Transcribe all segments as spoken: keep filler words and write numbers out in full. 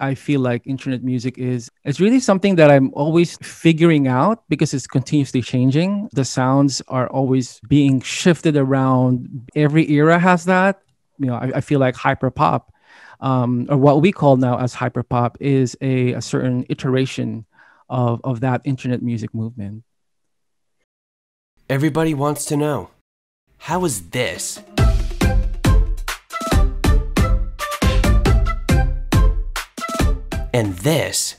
I feel like internet music is, it's really something that I'm always figuring out because it's continuously changing. The sounds are always being shifted around. Every era has that. You know, I, I feel like hyperpop, um, or what we call now as hyperpop, is a, a certain iteration of, of that internet music movement. Everybody wants to know, how is this? And this.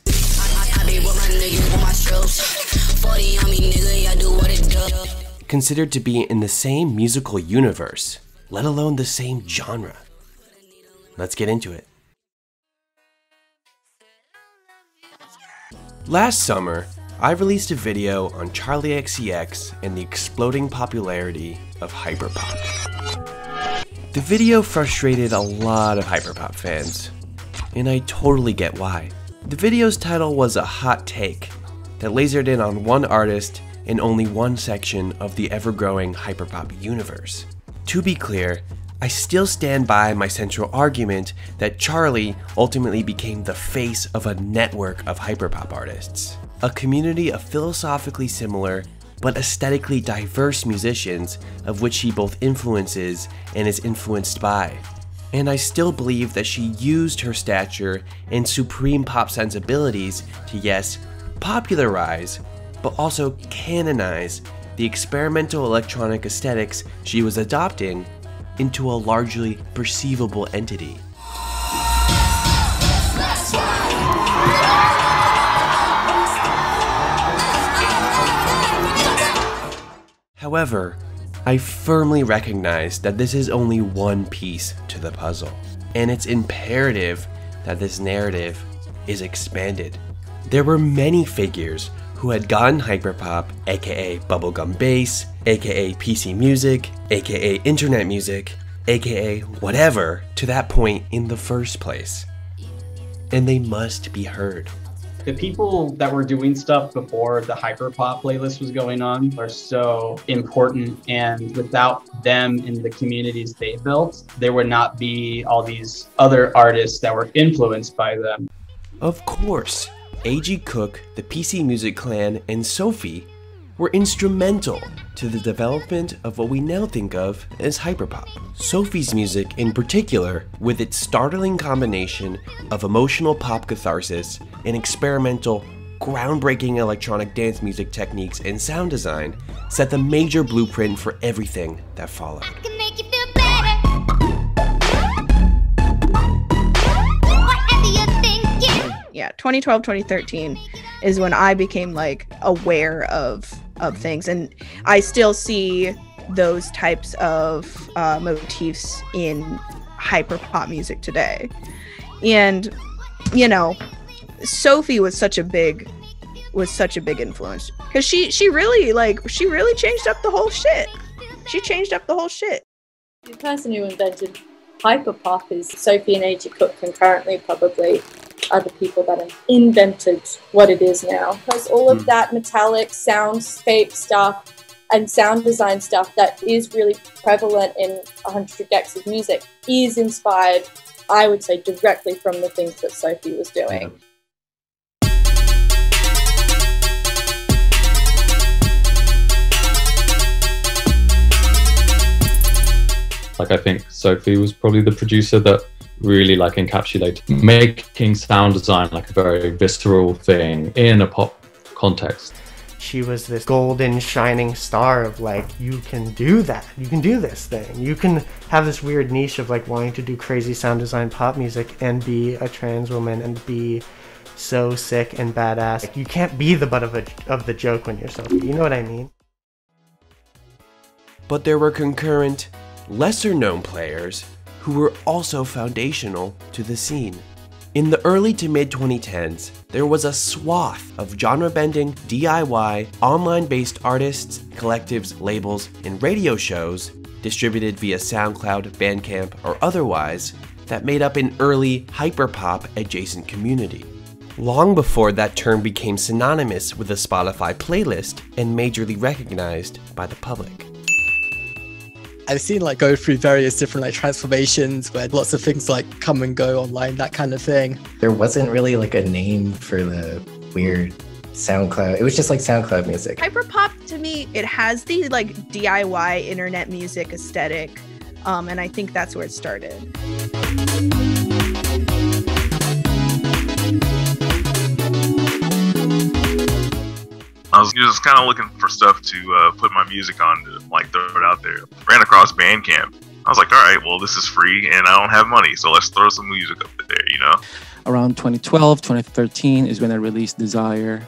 Considered to be in the same musical universe, let alone the same genre. Let's get into it. Last summer, I released a video on Charli X C X and the exploding popularity of hyperpop. The video frustrated a lot of hyperpop fans, and I totally get why. The video's title was a hot take that lasered in on one artist and only one section of the ever-growing hyperpop universe. To be clear, I still stand by my central argument that Charli ultimately became the face of a network of hyperpop artists, a community of philosophically similar but aesthetically diverse musicians of which she both influences and is influenced by. And I still believe that she used her stature and supreme pop sensibilities to, yes, popularize, but also canonize the experimental electronic aesthetics she was adopting into a largely perceivable entity. However, I firmly recognize that this is only one piece to the puzzle, and it's imperative that this narrative is expanded. There were many figures who had gotten hyperpop, aka bubblegum bass, aka P C music, aka internet music, aka whatever, to that point in the first place, and they must be heard. The people that were doing stuff before the hyperpop playlist was going on are so important, and without them and the communities they built, there would not be all these other artists that were influenced by them. Of course, A G Cook, the P C Music Clan, and Sophie were instrumental to the development of what we now think of as hyperpop. Sophie's music in particular, with its startling combination of emotional pop catharsis and experimental, groundbreaking electronic dance music techniques and sound design, set the major blueprint for everything that followed. Yeah, twenty twelve, twenty thirteen is when I became like aware of of things, and I still see those types of uh, motifs in hyperpop music today. And you know, Sophie was such a big was such a big influence, because she she really like she really changed up the whole shit. She changed up the whole shit. The person who invented hyperpop is Sophie and A J Cook, and currently probably other people that have invented what it is now. Because all of that metallic soundscape stuff and sound design stuff that is really prevalent in one hundred Gecs' music is inspired, I would say, directly from the things that Sophie was doing. Like, I think Sophie was probably the producer that really like encapsulate making sound design like a very visceral thing in a pop context. She was this golden shining star of like, you can do that, you can do this thing, you can have this weird niche of like wanting to do crazy sound design pop music and be a trans woman and be so sick and badass. Like, you can't be the butt of a of the joke when you're Sophie, you know what I mean? But there were concurrent lesser known players who were also foundational to the scene. In the early to mid twenty tens, there was a swath of genre-bending, D I Y, online-based artists, collectives, labels, and radio shows, distributed via SoundCloud, Bandcamp, or otherwise, that made up an early hyperpop adjacent community. Long before that term became synonymous with a Spotify playlist and majorly recognized by the public. I've seen like go through various different like transformations where lots of things like come and go online, that kind of thing. There wasn't really like a name for the weird SoundCloud. It was just like SoundCloud music. Hyperpop, to me, it has the like D I Y internet music aesthetic. Um, and I think that's where it started. I was just kind of looking for stuff to uh, put my music on to like throw it out there. Ran across Bandcamp. I was like, all right, well, this is free and I don't have money, so let's throw some music up there, you know? Around twenty twelve, twenty thirteen is when I released Desire.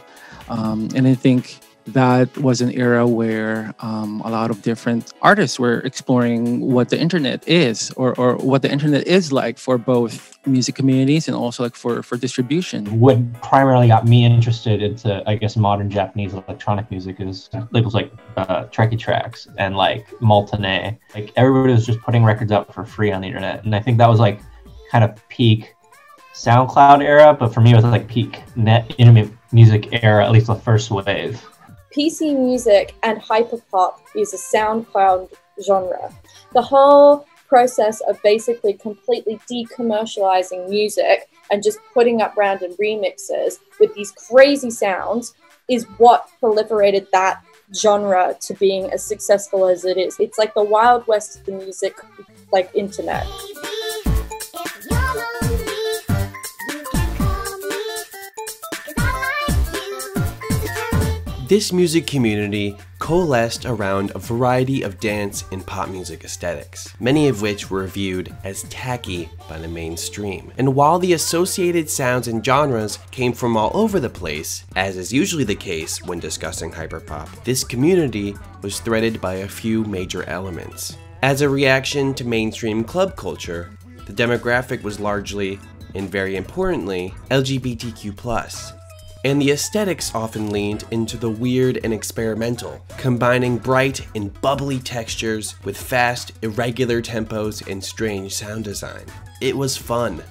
Um, and I think that was an era where um, a lot of different artists were exploring what the internet is or, or what the internet is like for both music communities and also like for, for distribution. What primarily got me interested into, I guess, modern Japanese electronic music is labels like uh, Trekky Tracks and like Multane. Like everybody was just putting records up for free on the internet. And I think that was like kind of peak SoundCloud era, but for me it was like peak net internet music era, at least the first wave. P C Music and Hyperpop use a SoundCloud genre. The whole process of basically completely decommercializing music and just putting up random remixes with these crazy sounds is what proliferated that genre to being as successful as it is. It's like the Wild West of the music, like internet. This music community coalesced around a variety of dance and pop music aesthetics, many of which were viewed as tacky by the mainstream. And while the associated sounds and genres came from all over the place, as is usually the case when discussing hyperpop, this community was threaded by a few major elements. As a reaction to mainstream club culture, the demographic was largely, and very importantly, L G B T Q plus. And the aesthetics often leaned into the weird and experimental, combining bright and bubbly textures with fast, irregular tempos and strange sound design. It was fun.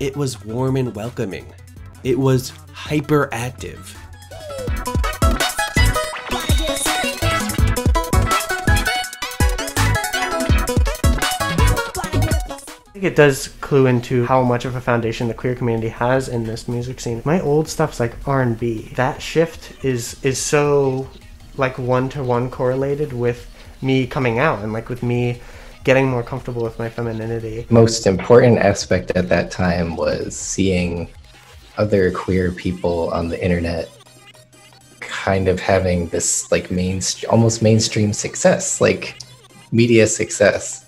It was warm and welcoming. It was hyperactive. I think it does clue into how much of a foundation the queer community has in this music scene. My old stuff's like R and B. That shift is is so like one-to-one correlated with me coming out and like with me getting more comfortable with my femininity. Most important aspect at that time was seeing other queer people on the internet kind of having this like main, almost mainstream success, like media success.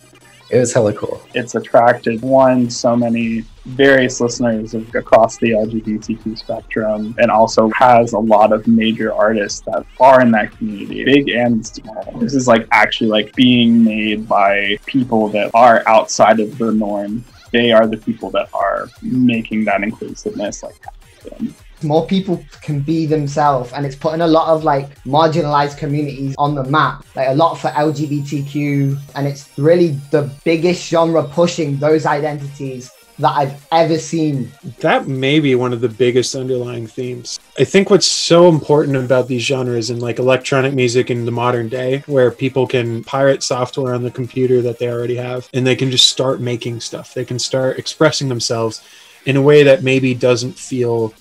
It was hella cool. It's attracted, one, so many various listeners across the L G B T Q spectrum, and also has a lot of major artists that are in that community, big and small. This is like actually like being made by people that are outside of the norm. They are the people that are making that inclusiveness like happen. More people can be themselves, and it's putting a lot of like marginalized communities on the map, like a lot for L G B T Q, and it's really the biggest genre pushing those identities that I've ever seen. That may be one of the biggest underlying themes. I think what's so important about these genres and like electronic music in the modern day, where people can pirate software on the computer that they already have, and they can just start making stuff. They can start expressing themselves in a way that maybe doesn't feel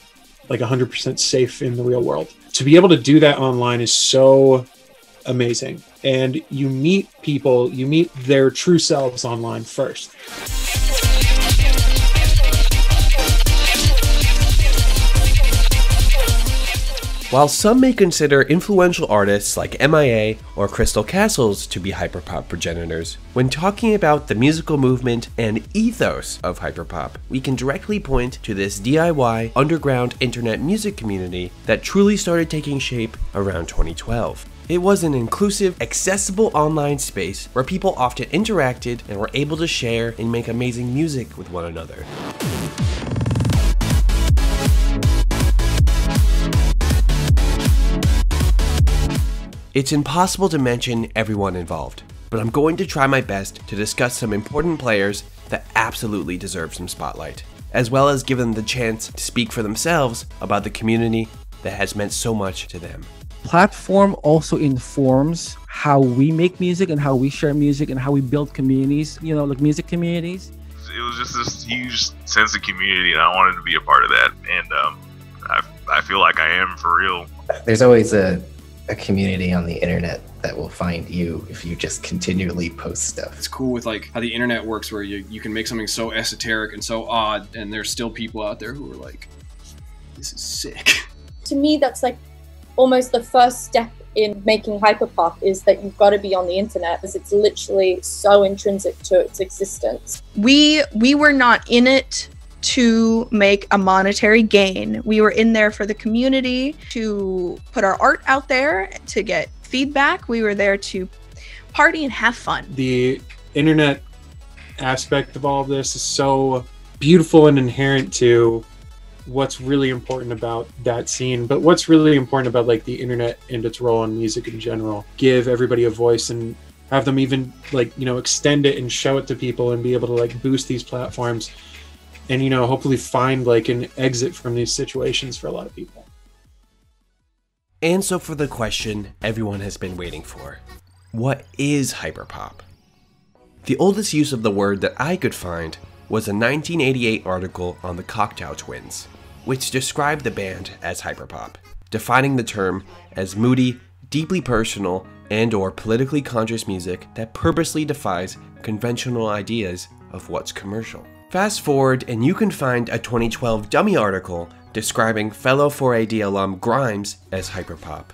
like one hundred percent safe in the real world. To be able to do that online is so amazing. And you meet people, you meet their true selves online first. While some may consider influential artists like M I A or Crystal Castles to be hyperpop progenitors, when talking about the musical movement and ethos of hyperpop, we can directly point to this D I Y underground internet music community that truly started taking shape around twenty twelve. It was an inclusive, accessible online space where people often interacted and were able to share and make amazing music with one another. It's impossible to mention everyone involved, but I'm going to try my best to discuss some important players that absolutely deserve some spotlight, as well as give them the chance to speak for themselves about the community that has meant so much to them. Platform also informs how we make music and how we share music and how we build communities, you know, like music communities. It was just this huge sense of community, and I wanted to be a part of that. And um, I, I feel like I am, for real. There's always a, a community on the internet that will find you if you just continually post stuff. It's cool with like how the internet works, where you, you can make something so esoteric and so odd, and there's still people out there who are like, this is sick. To me, that's like almost the first step in making Hyperpop, is that you've got to be on the internet, because it's literally so intrinsic to its existence. We we were not in it to make a monetary gain. We were in there for the community, to put our art out there, to get feedback. We were there to party and have fun. The internet aspect of all of this is so beautiful and inherent to what's really important about that scene, but what's really important about like the internet and its role in music in general. Give everybody a voice and have them even like, you know, extend it and show it to people and be able to like boost these platforms and, you know, hopefully find like an exit from these situations for a lot of people. And so for the question everyone has been waiting for, what is Hyperpop? The oldest use of the word that I could find was a nineteen eighty-eight article on the Cocteau Twins, which described the band as hyperpop, defining the term as moody, deeply personal, and or politically conscious music that purposely defies conventional ideas of what's commercial. Fast forward and you can find a twenty twelve dummy article describing fellow four A D alum Grimes as hyperpop.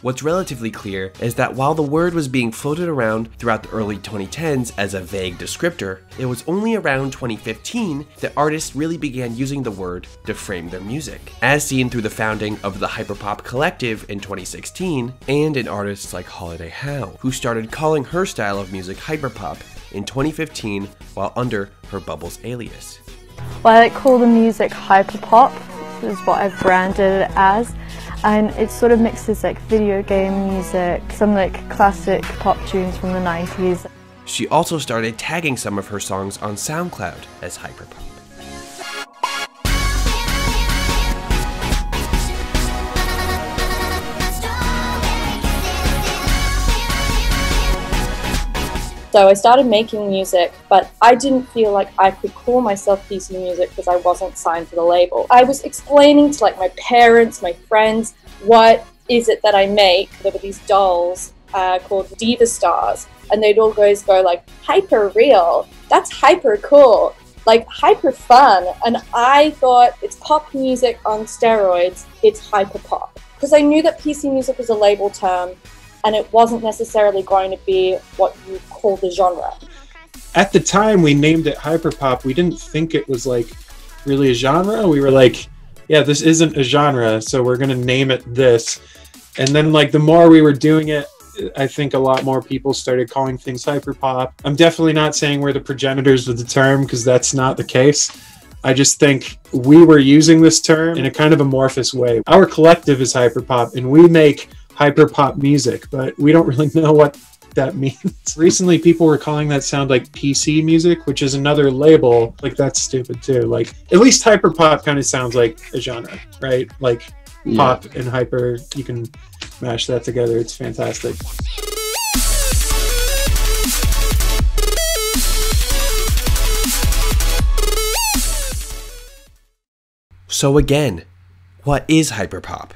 What's relatively clear is that while the word was being floated around throughout the early twenty tens as a vague descriptor, it was only around twenty fifteen that artists really began using the word to frame their music, as seen through the founding of the Hyperpop Collective in twenty sixteen, and in artists like Holiday Howe, who started calling her style of music hyperpop in twenty fifteen while under her Bubbles alias. Well, I like call the music hyperpop, is what I've branded it as. And it sort of mixes like video game music, some like classic pop tunes from the nineties. She also started tagging some of her songs on SoundCloud as hyperpop. So I started making music, but I didn't feel like I could call myself P C Music because I wasn't signed to the label. I was explaining to like my parents, my friends, what is it that I make? There were these dolls uh, called Diva Stars, and they'd always go like, hyper real, that's hyper cool, like hyper fun. And I thought, it's pop music on steroids, it's hyper pop. Because I knew that P C Music was a label term, and it wasn't necessarily going to be what you call the genre. At the time we named it hyperpop, we didn't think it was like really a genre. We were like, yeah, this isn't a genre, so we're gonna name it this. And then like the more we were doing it, I think a lot more people started calling things hyperpop. I'm definitely not saying we're the progenitors of the term, because that's not the case. I just think we were using this term in a kind of amorphous way. Our collective is hyperpop, and we make hyperpop music, but we don't really know what that means. Recently, people were calling that sound like P C Music, which is another label. Like, that's stupid too. Like, at least hyperpop kind of sounds like a genre, right? Like, yeah. Pop and hyper, you can mash that together. It's fantastic. So again, what is hyperpop?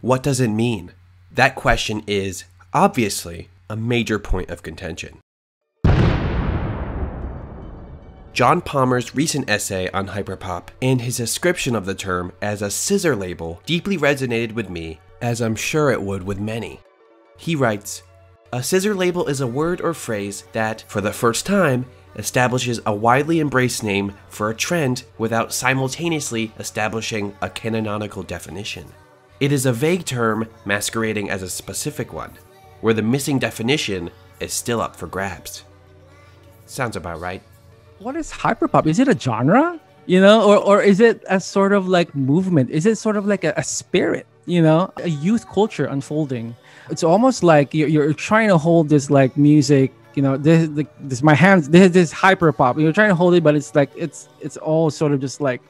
What does it mean? That question is, obviously, a major point of contention. John Palmer's recent essay on hyperpop and his description of the term as a scissor label deeply resonated with me, as I'm sure it would with many. He writes, "A scissor label is a word or phrase that, for the first time, establishes a widely embraced name for a trend without simultaneously establishing a canonical definition. It is a vague term masquerading as a specific one, where the missing definition is still up for grabs." Sounds about right. What is hyperpop? Is it a genre? You know, or, or is it a sort of like movement? Is it sort of like a, a spirit, you know, a youth culture unfolding? It's almost like you're, you're trying to hold this like music, you know, this, this my hands, this is hyperpop. You're trying to hold it, but it's like, it's, it's all sort of just like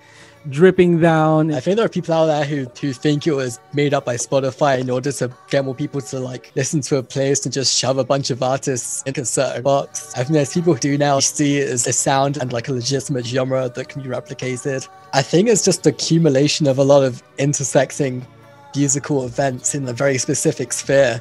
dripping down. I think there are people out there who, who think it was made up by Spotify in order to get more people to like listen to a playlist and just shove a bunch of artists in a certain box. I think there's people who do now see it as a sound and like a legitimate genre that can be replicated. I think it's just the accumulation of a lot of intersecting musical events in a very specific sphere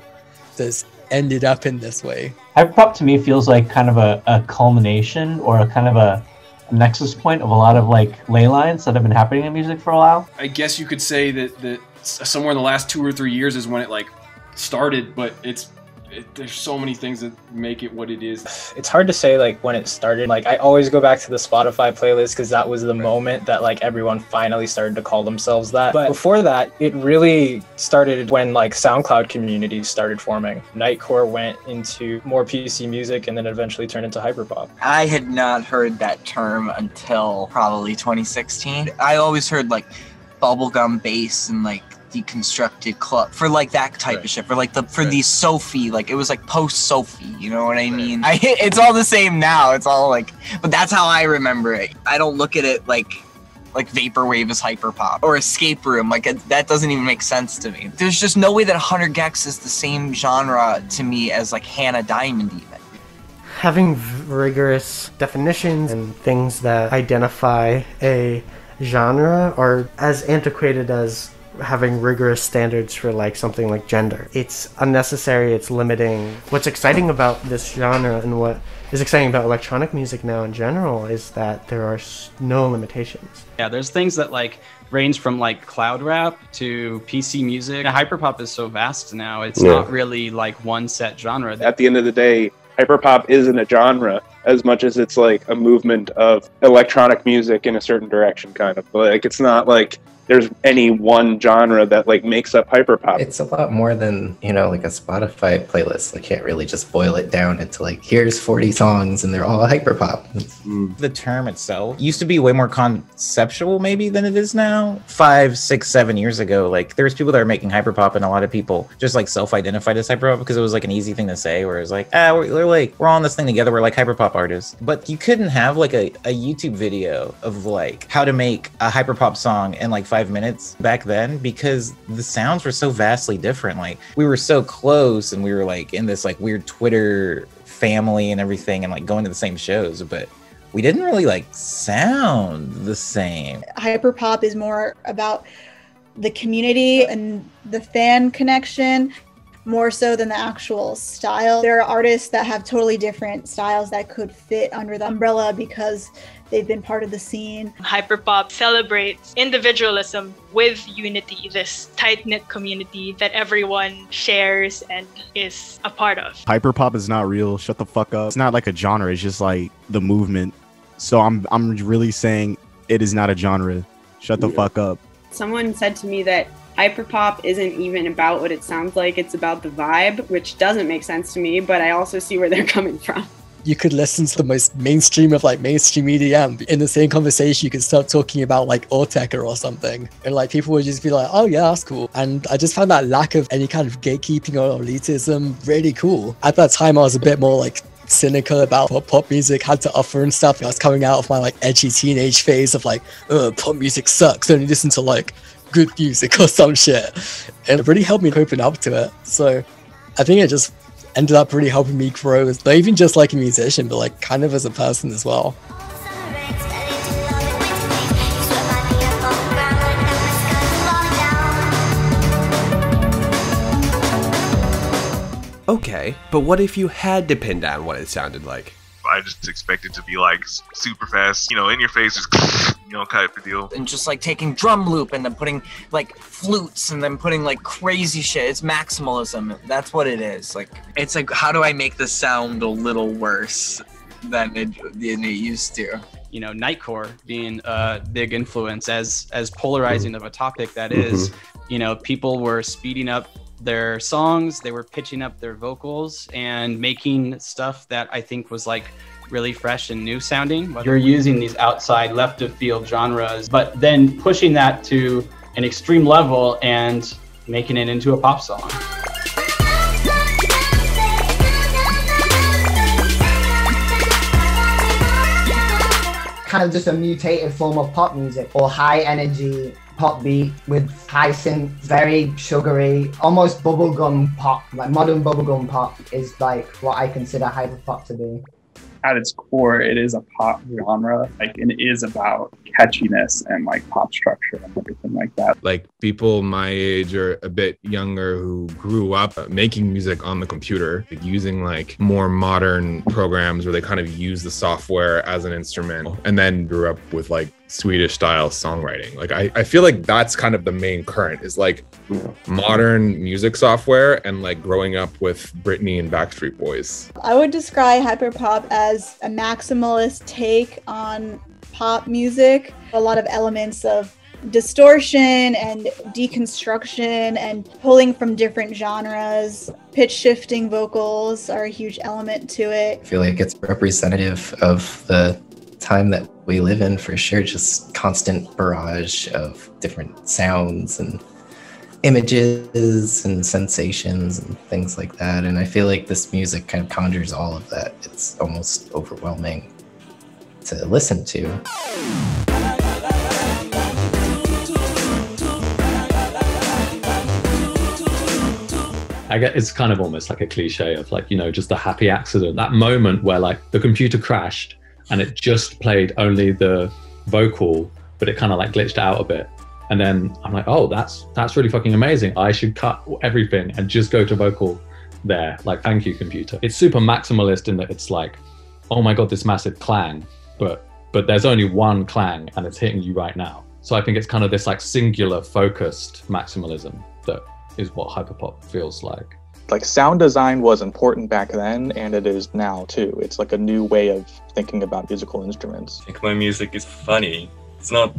that's ended up in this way. Hyperpop to me feels like kind of a, a culmination or a kind of a nexus point of a lot of like ley lines that have been happening in music for a while. I guess you could say that, that somewhere in the last two or three years is when it like started, but it's it, there's so many things that make it what it is. It's hard to say like when it started. Like I always go back to the Spotify playlist because that was the right moment that like everyone finally started to call themselves that. But before that, it really started when like SoundCloud communities started forming. Nightcore went into more P C music and then eventually turned into Hyperpop. I had not heard that term until probably twenty sixteen. I always heard like bubblegum bass and like deconstructed club for like that type right. of shit for like the for right. the Sophie, like it was like post Sophie, you know what I mean? I it's all the same now, it's all like, but that's how I remember it. I don't look at it like like vaporwave is hyperpop or escape room, like it, that doesn't even make sense to me. There's just no way that one hundred Gecs is the same genre to me as like Hannah Diamond even. Having rigorous definitions and things that identify a genre are as antiquated as having rigorous standards for like something like gender. It's unnecessary, it's limiting. What's exciting about this genre and what is exciting about electronic music now in general is that there are no limitations. Yeah, there's things that like range from like cloud rap to P C music. Hyperpop is so vast now, it's yeah. not really like one set genre. At the end of the day, hyperpop isn't a genre as much as it's like a movement of electronic music in a certain direction, kind of. Like it's not like there's any one genre that like makes up hyperpop. It's a lot more than, you know, like a Spotify playlist. I can't really just boil it down into like, here's forty songs and they're all hyperpop. Mm. The term itself used to be way more conceptual maybe than it is now. Five, six, seven years ago, like there was people that were making hyperpop and a lot of people just like self-identified as hyperpop because it was like an easy thing to say where it was like, ah, we're, we're like, we're all on this thing together. We're like hyperpop artists. But you couldn't have like a, a YouTube video of like how to make a hyperpop song and like five minutes back then because the sounds were so vastly different. Like we were so close and we were like in this like weird Twitter family and everything and like going to the same shows, but we didn't really like sound the same. Hyperpop is more about the community and the fan connection more so than the actual style. There are artists that have totally different styles that could fit under the umbrella because they've been part of the scene. Hyperpop celebrates individualism with unity, this tight-knit community that everyone shares and is a part of. Hyperpop is not real. Shut the fuck up. It's not like a genre. It's just like the movement. So I'm, I'm really saying it is not a genre. Shut the yeah. fuck up. Someone said to me that hyperpop isn't even about what it sounds like. It's about the vibe, which doesn't make sense to me, but I also see where they're coming from. You could listen to the most mainstream of like mainstream E D M. In the same conversation, you could start talking about like Orteca or something. And like people would just be like, oh yeah, that's cool. And I just found that lack of any kind of gatekeeping or elitism really cool. At that time, I was a bit more like cynical about what pop music had to offer and stuff. I was coming out of my like edgy teenage phase of like, ugh, pop music sucks, only listen to like good music or some shit. And it really helped me open up to it. So I think it just ended up really helping me grow, as, not even just like a musician, but like kind of as a person as well. Okay, but what if you had to pin down what it sounded like? I just expect it to be like super fast, you know, in your face, just you know, kind of deal. And just like taking drum loop and then putting like flutes and then putting like crazy shit. It's maximalism. That's what it is. Like, it's like, how do I make this sound a little worse than it, than it used to? You know, Nightcore being a big influence, as as polarizing of a topic that is, you know, people were speeding up their songs, they were pitching up their vocals and making stuff that I think was like really fresh and new sounding. You're using these outside left of field genres, but then pushing that to an extreme level and making it into a pop song. kind of just a mutated form of pop music, or high energy pop beat with high synth, very sugary, almost bubblegum pop. Like modern bubblegum pop is like what I consider hyperpop to be. At its core, it is a pop genre. Like, it is about catchiness and like pop structure and everything like that. Like, people my age or a bit younger who grew up making music on the computer, like, using like more modern programs where they kind of use the software as an instrument, and then grew up with like Swedish style songwriting. Like, I, I feel like that's kind of the main current, is like modern music software and like growing up with Britney and Backstreet Boys. I would describe hyperpop as a maximalist take on pop music. A lot of elements of distortion and deconstruction and pulling from different genres. Pitch shifting vocals are a huge element to it. I feel like it's representative of the time that we live in, for sure. Just constant barrage of different sounds and images and sensations and things like that. And I feel like this music kind of conjures all of that. It's almost overwhelming to listen to. I guess it's kind of almost like a cliche of like, you know, just the happy accident, that moment where like the computer crashed and it just played only the vocal, but it kind of like glitched out a bit. And then I'm like, oh, that's that's really fucking amazing. I should cut everything and just go to vocal there. Like, thank you, computer. It's super maximalist in that it's like, oh my God, this massive clang, but but there's only one clang and it's hitting you right now. So I think it's kind of this like singular focused maximalism that is what hyperpop feels like. Like, sound design was important back then, and it is now too. It's like a new way of thinking about musical instruments. I think my music is funny. It's not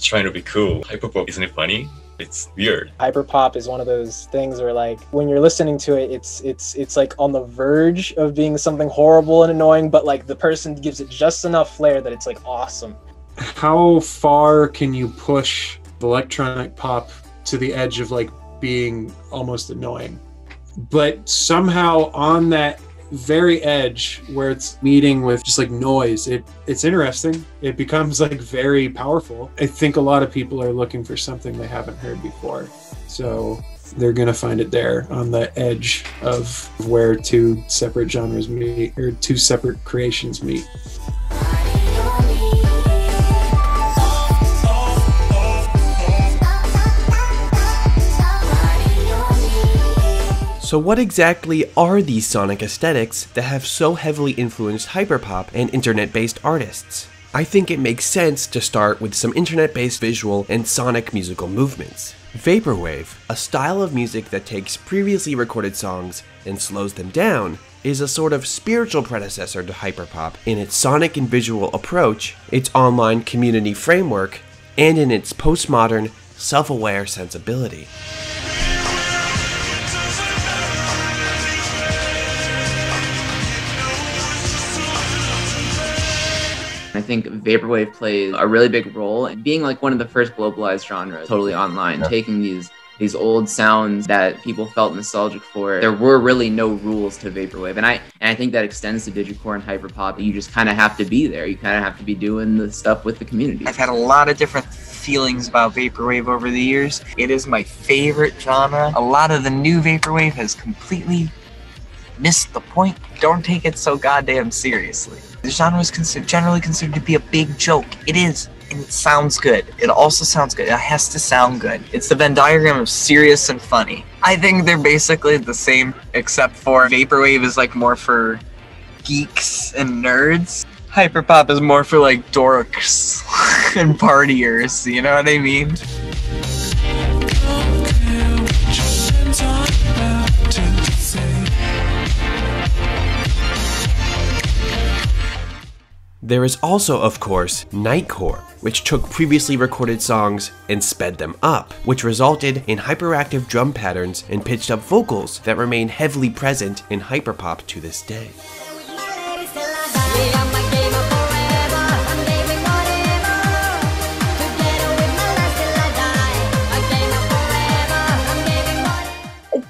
trying to be cool. Hyperpop isn't it funny? It's weird. Hyperpop is one of those things where, like, when you're listening to it, it's it's it's like on the verge of being something horrible and annoying, but like the person gives it just enough flair that it's like awesome. How far can you push electronic pop to the edge of like being almost annoying? But somehow on that very edge where it's meeting with just like noise, it it's interesting. It becomes like very powerful. I think a lot of people are looking for something they haven't heard before. So they're gonna find it there on the edge of where two separate genres meet, or two separate creations meet. So what exactly are these sonic aesthetics that have so heavily influenced hyperpop and internet-based artists? I think it makes sense to start with some internet-based visual and sonic musical movements. Vaporwave, a style of music that takes previously recorded songs and slows them down, is a sort of spiritual predecessor to hyperpop in its sonic and visual approach, its online community framework, and in its postmodern, self-aware sensibility. I think vaporwave plays a really big role in being like one of the first globalized genres, totally online, yeah. Taking these these old sounds that people felt nostalgic for. There were really no rules to vaporwave, and I and I think that extends to digicore and hyperpop. You just kind of have to be there. You kind of have to be doing the stuff with the community. I've had a lot of different feelings about vaporwave over the years. It is my favorite genre. A lot of the new vaporwave has completely missed the point. Don't take it so goddamn seriously. The genre is considered, generally considered to be a big joke. It is, and it sounds good. It also sounds good. It has to sound good. It's the Venn diagram of serious and funny. I think they're basically the same, except for vaporwave is like more for geeks and nerds. Hyperpop is more for like dorks and partiers, you know what I mean? There is also, of course, Nightcore, which took previously recorded songs and sped them up, which resulted in hyperactive drum patterns and pitched-up vocals that remain heavily present in hyperpop to this day.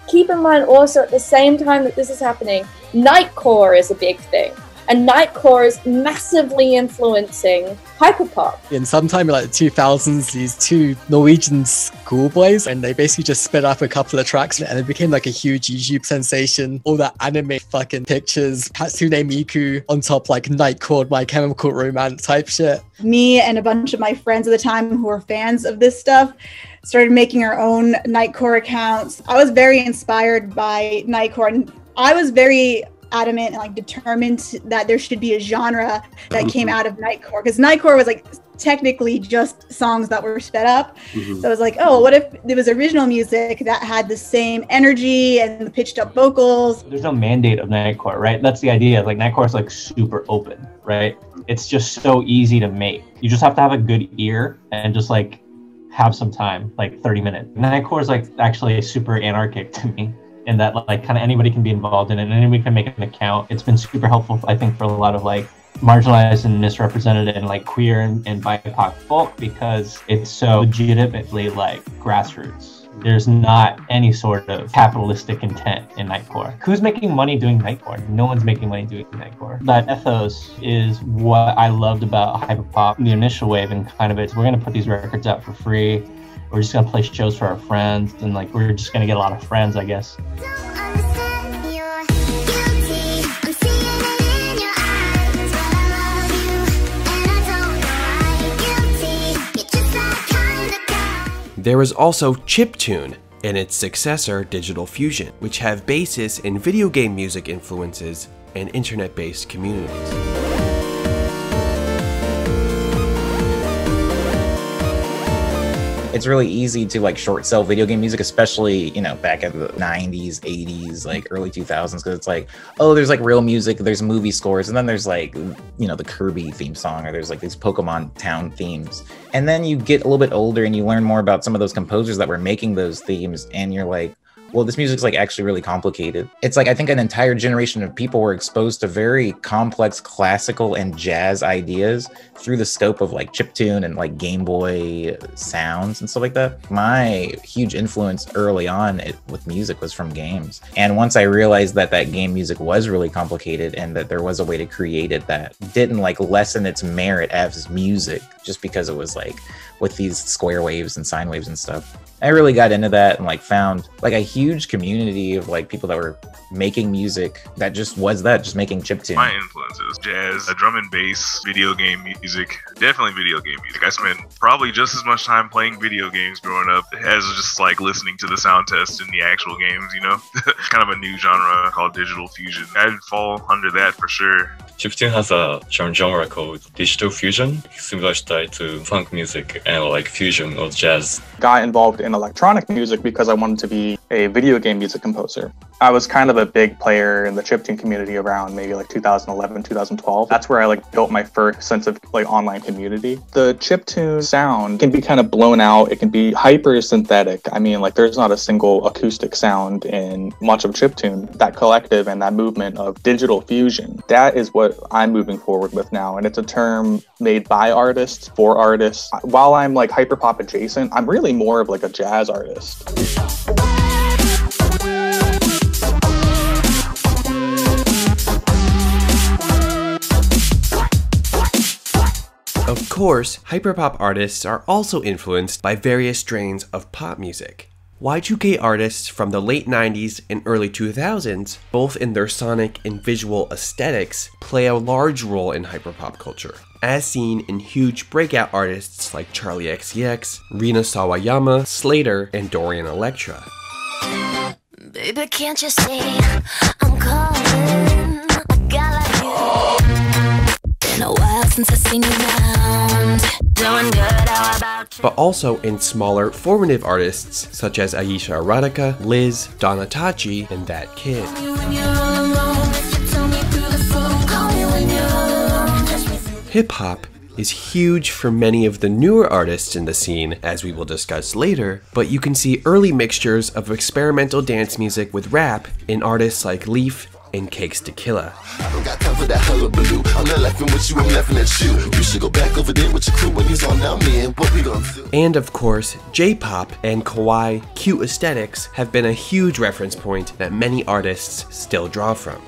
Keep in mind also, at the same time that this is happening, Nightcore is a big thing. and Nightcore is massively influencing Hyperpop. In sometime in like the two thousands, these two Norwegian schoolboys, and they basically just spit up a couple of tracks, and it became like a huge YouTube sensation. All that anime fucking pictures, Hatsune Miku on top, like Nightcore, My Chemical Romance type shit. Me and a bunch of my friends at the time who were fans of this stuff started making our own Nightcore accounts. I was very inspired by Nightcore, and I was very adamant and like determined that there should be a genre that came out of Nightcore, because Nightcore was like technically just songs that were sped up. Mm-hmm. So I was like, oh, what if there was original music that had the same energy and the pitched up vocals? There's no mandate of Nightcore, right? That's the idea. Like Nightcore is like super open, right? It's just so easy to make. You just have to have a good ear and just like have some time, like thirty minutes. Nightcore is like actually super anarchic to me, and that like kind of anybody can be involved in it and anybody can make an account. It's been super helpful, I think, for a lot of like marginalized and misrepresented and like queer and, and B I P O C folk, because it's so legitimately like grassroots. There's not any sort of capitalistic intent in Nightcore. Who's making money doing Nightcore? No one's making money doing Nightcore. That ethos is what I loved about Hyperpop, the initial wave, and kind of it's, we're gonna put these records out for free. We're just gonna play shows for our friends, and like we're just gonna get a lot of friends, I guess. There was also chiptune and its successor Digital Fusion, which have basis in video game music influences and internet-based communities. It's really easy to like short sell video game music, especially, you know, back in the nineties, eighties, like early two thousands, because it's like, oh, there's like real music, there's movie scores, and then there's like, you know, the Kirby theme song, or there's like these Pokemon town themes. And then you get a little bit older and you learn more about some of those composers that were making those themes, and you're like, well, this music's like actually really complicated. It's like, I think an entire generation of people were exposed to very complex classical and jazz ideas through the scope of like chiptune and like Game Boy sounds and stuff like that. My huge influence early on it, with music was from games. And once I realized that that game music was really complicated and that there was a way to create it that didn't like lessen its merit as music, just because it was like with these square waves and sine waves and stuff. I really got into that and like found like a huge community of like people that were making music that just was that, just making chiptune. My influences, jazz, drum and bass, video game music, definitely video game music. I spent probably just as much time playing video games growing up as just like listening to the sound test in the actual games, you know? Kind of a new genre called Digital Fusion. I'd fall under that for sure. Chiptune has a genre called Digital Fusion, similar style to funk music and like fusion or jazz. Got involved in electronic music because I wanted to be a video game music composer. I was kind of a big player in the chiptune community around maybe like two thousand eleven, two thousand twelve. That's where I like built my first sense of like online community. The chiptune sound can be kind of blown out. It can be hyper synthetic. I mean, like there's not a single acoustic sound in much of chiptune. That collective and that movement of Digital Fusion, that is what I'm moving forward with now. And it's a term made by artists for artists. While I'm like hyperpop adjacent, I'm really more of like a jazz artist. Of course, hyperpop artists are also influenced by various strains of pop music. Y two K artists from the late nineties and early two thousands, both in their sonic and visual aesthetics, play a large role in hyperpop culture, as seen in huge breakout artists like Charli X C X, Rina Sawayama, Slater, and Dorian Electra. Baby, can't you see I'm calling a guy like you? Been a while since I've seen you around. Doing good, how about you? But also in smaller, formative artists such as Aisha Erotica, Liz Donatachi, and That Kid. Hip-hop is huge for many of the newer artists in the scene, as we will discuss later, but you can see early mixtures of experimental dance music with rap in artists like Leaf and Cakes to Killa. And of course, J-pop and kawaii, cute aesthetics have been a huge reference point that many artists still draw from.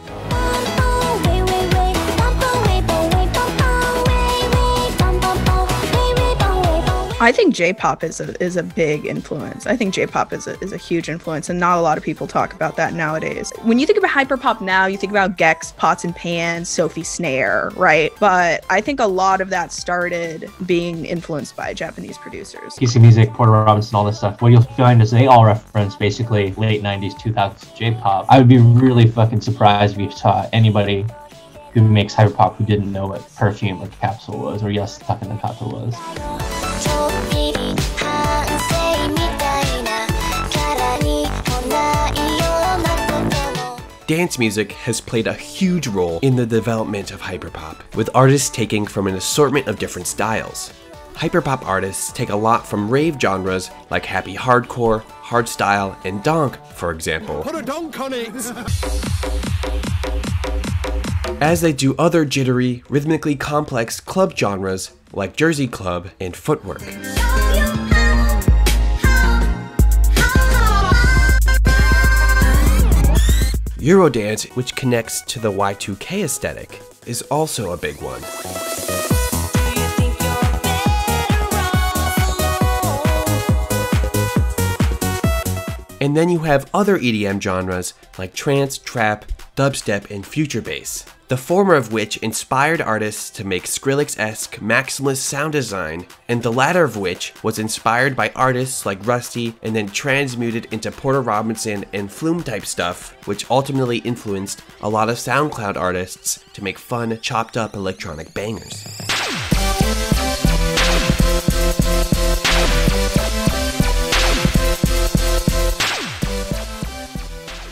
I think J-pop is a is a big influence. I think J-pop is a, is a huge influence, and not a lot of people talk about that nowadays. When you think about hyperpop now, you think about Gecs, Pots and Pans, Sophie Snare, right? But I think a lot of that started being influenced by Japanese producers. P C Music, Porter Robinson, all this stuff. What you'll find is they all reference basically late nineties, two thousands J-pop. I would be really fucking surprised if you taught anybody who makes hyperpop who didn't know what Perfume or Capsule was, or Yes, Tuckin' and Capsule was. Dance music has played a huge role in the development of hyperpop, with artists taking from an assortment of different styles. Hyperpop artists take a lot from rave genres like happy hardcore, hardstyle, and donk, for example, put a donk on it. As they do other jittery, rhythmically complex club genres like Jersey Club and footwork. Eurodance, which connects to the Y two K aesthetic, is also a big one. And then you have other E D M genres like trance, trap, dubstep, and future bass, the former of which inspired artists to make Skrillex-esque maximalist sound design, and the latter of which was inspired by artists like Rusty and then transmuted into Porter Robinson and Flume-type stuff, which ultimately influenced a lot of SoundCloud artists to make fun, chopped-up electronic bangers.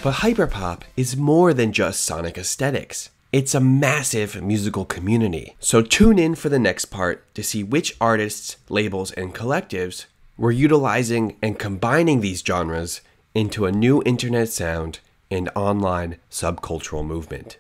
But hyperpop is more than just sonic aesthetics. It's a massive musical community. So tune in for the next part to see which artists, labels, and collectives were utilizing and combining these genres into a new internet sound and online subcultural movement.